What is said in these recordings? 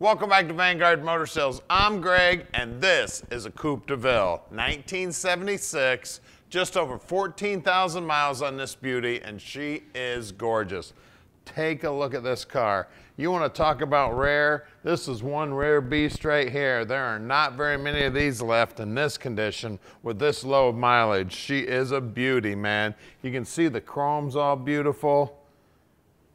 Welcome back to Vanguard Motor Sales. I'm Greg, and this is a Coupe DeVille, 1976, just over 14,000 miles on this beauty, and she is gorgeous. Take a look at this car. You want to talk about rare? This is one rare beast right here. There are not very many of these left in this condition with this low mileage. She is a beauty, man. You can see the chrome's all beautiful.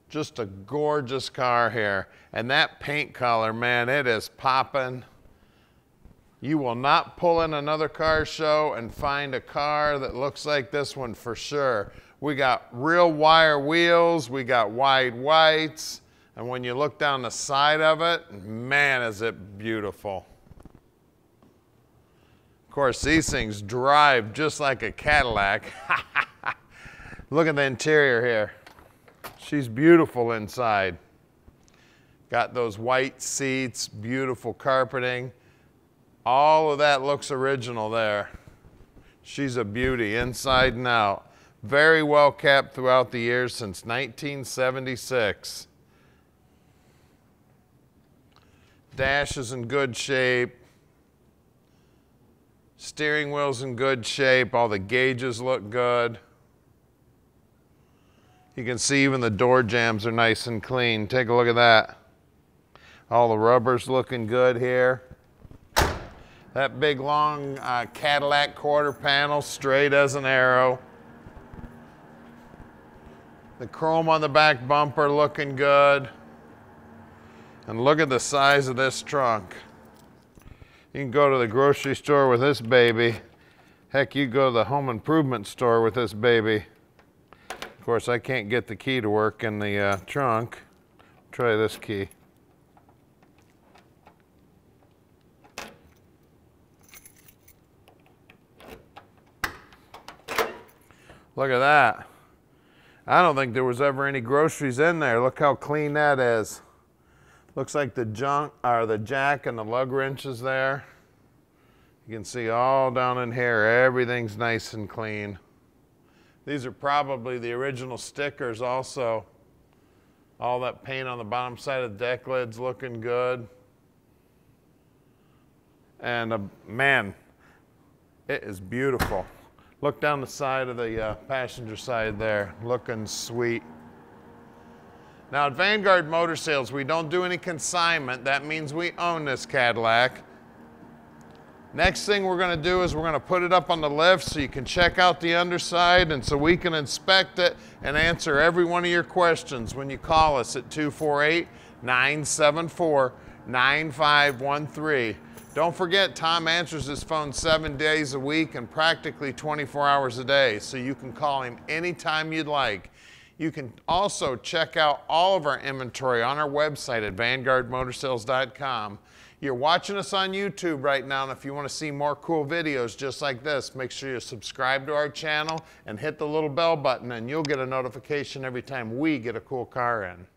Just a gorgeous car here. And that paint color, man, it is popping. You will not pull in another car show and find a car that looks like this one for sure. We got real wire wheels, we got wide whites, and when you look down the side of it, man, is it beautiful. Of course, these things drive just like a Cadillac. Look at the interior here. She's beautiful inside. Got those white seats, beautiful carpeting. All of that looks original there. She's a beauty inside and out. Very well kept throughout the years since 1976. Dash is in good shape. Steering wheel's in good shape. All the gauges look good. You can see even the door jambs are nice and clean. Take a look at that. All the rubber's looking good here. That big long Cadillac quarter panel, straight as an arrow. The chrome on the back bumper looking good. And look at the size of this trunk. You can go to the grocery store with this baby. Heck, you go to the home improvement store with this baby. Of course, I can't get the key to work in the trunk. Try this key. Look at that. I don't think there was ever any groceries in there. Look how clean that is. Looks like the junk or the jack and the lug wrench is there. You can see all down in here, everything's nice and clean. These are probably the original stickers also. All that paint on the bottom side of the deck lid's looking good. And man, it is beautiful. Look down the side of the passenger side there, looking sweet. Now at Vanguard Motor Sales, we don't do any consignment. That means we own this Cadillac. Next thing we're gonna do is we're gonna put it up on the lift so you can check out the underside and so we can inspect it and answer every one of your questions when you call us at 248-974-9513. Don't forget, Tom answers his phone 7 days a week and practically 24 hours a day, so you can call him anytime you'd like. You can also check out all of our inventory on our website at vanguardmotorsales.com. You're watching us on YouTube right now, and if you want to see more cool videos just like this, make sure you subscribe to our channel and hit the little bell button, and you'll get a notification every time we get a cool car in.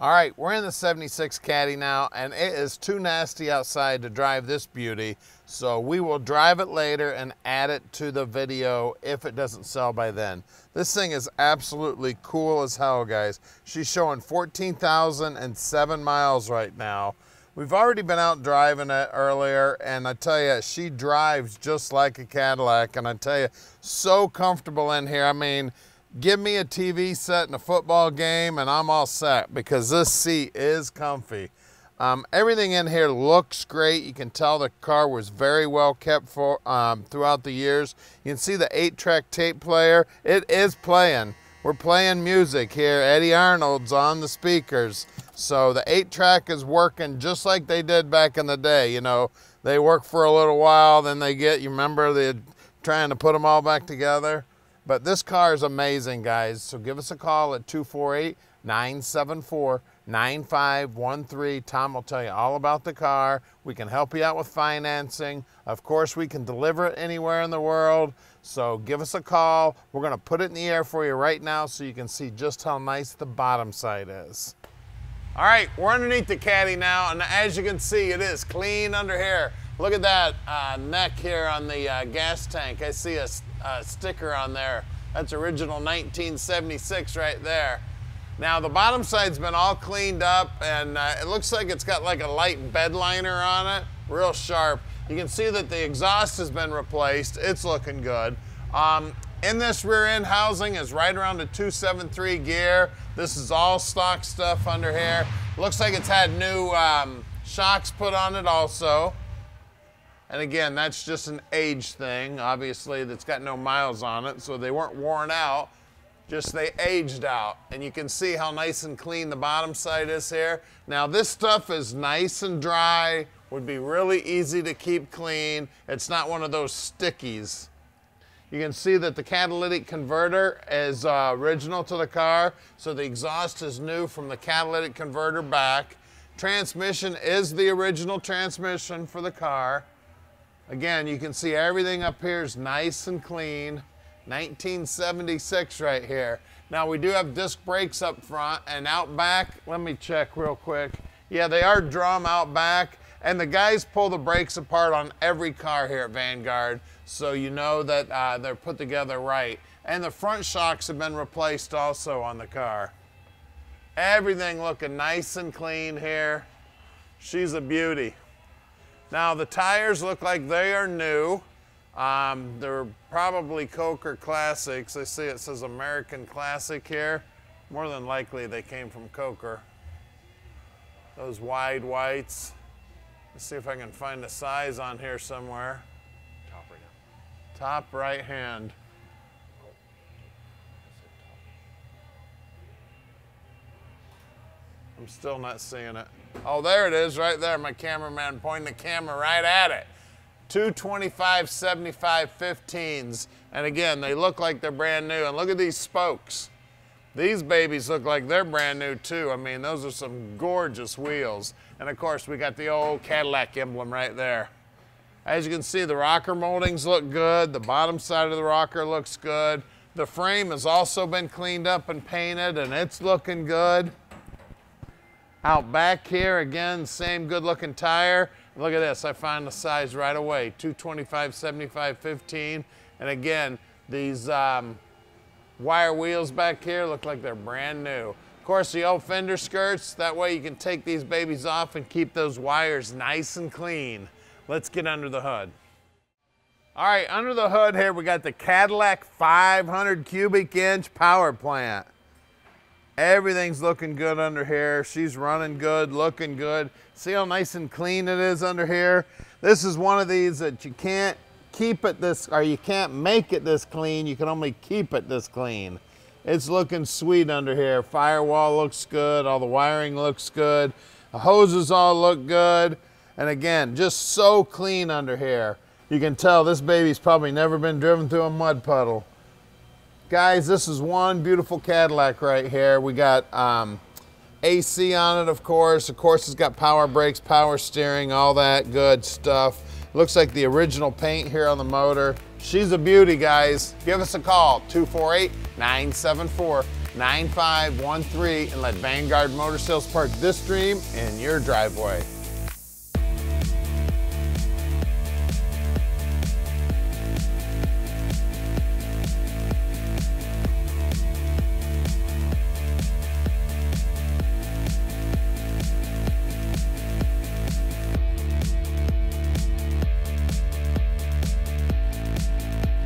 All right, we're in the 76 Caddy now, and it is too nasty outside to drive this beauty, so we will drive it later and add it to the video if it doesn't sell by then. This thing is absolutely cool as hell, guys. She's showing 14,007 miles right now. We've already been out driving it earlier, and I tell you, she drives just like a Cadillac, and I tell you, so comfortable in here. I mean, give me a TV set and a football game and I'm all set because this seat is comfy. Everything in here looks great. You can tell the car was very well kept for throughout the years. You can see the 8-track tape player. It is playing. We're playing music here. Eddie Arnold's on the speakers. So the 8-track is working just like they did back in the day. You know, they work for a little while, then they get, you remember, they're trying to put them all back together. But this car is amazing, guys, so give us a call at 248-974-9513. 9513. Tom will tell you all about the car. We can help you out with financing. Of course, we can deliver it anywhere in the world. So give us a call. We're gonna put it in the air for you right now so you can see just how nice the bottom side is. All right, we're underneath the Caddy now, and as you can see, it is clean under here. Look at that neck here on the gas tank. I see a sticker on there. That's original 1976 right there. Now the bottom side's been all cleaned up, and it looks like it's got like a light bed liner on it, real sharp. You can see that the exhaust has been replaced. It's looking good. In this rear end housing is right around a 273 gear. This is all stock stuff under here. Looks like it's had new shocks put on it also. And again, that's just an age thing. Obviously, that's got no miles on it, so they weren't worn out, just they aged out. And you can see how nice and clean the bottom side is here. Now, this stuff is nice and dry, would be really easy to keep clean. It's not one of those stickies. You can see that the catalytic converter is original to the car, so the exhaust is new from the catalytic converter back. Transmission is the original transmission for the car. Again, you can see everything up here is nice and clean. 1976 right here. Now we do have disc brakes up front and out back. Let me check real quick. Yeah, they are drum out back, and the guys pull the brakes apart on every car here at Vanguard, so you know that they're put together right. And the front shocks have been replaced also on the car. Everything looking nice and clean here. She's a beauty. Now the tires look like they are new. They're probably Coker Classics. I see it says American Classic here. More than likely they came from Coker. Those wide whites. Let's see if I can find a size on here somewhere. Top right hand. Top right hand. I'm still not seeing it. Oh, there it is right there. My cameraman pointing the camera right at it. 225 75 15s. And again, they look like they're brand new. And look at these spokes. These babies look like they're brand new too. I mean, those are some gorgeous wheels. And of course, we got the old Cadillac emblem right there. As you can see, the rocker moldings look good. The bottom side of the rocker looks good. The frame has also been cleaned up and painted, and it's looking good. Out back here, again, same good looking tire. Look at this, I found the size right away, 225, 75, 15. And again, these wire wheels back here look like they're brand new. Of course, the old fender skirts, that way you can take these babies off and keep those wires nice and clean. Let's get under the hood. All right, under the hood here, we got the Cadillac 500 cubic inch power plant. Everything's looking good under here. She's running good, looking good. See how nice and clean it is under here? This is one of these that you can't keep it this, or you can't make it this clean. You can only keep it this clean. It's looking sweet under here. Firewall looks good. All the wiring looks good. The hoses all look good. And again, just so clean under here. You can tell this baby's probably never been driven through a mud puddle. Guys, this is one beautiful Cadillac right here. We got AC on it, of course. Of course, it's got power brakes, power steering, all that good stuff. Looks like the original paint here on the motor. She's a beauty, guys. Give us a call, 248-974-9513, and let Vanguard Motor Sales park this dream in your driveway.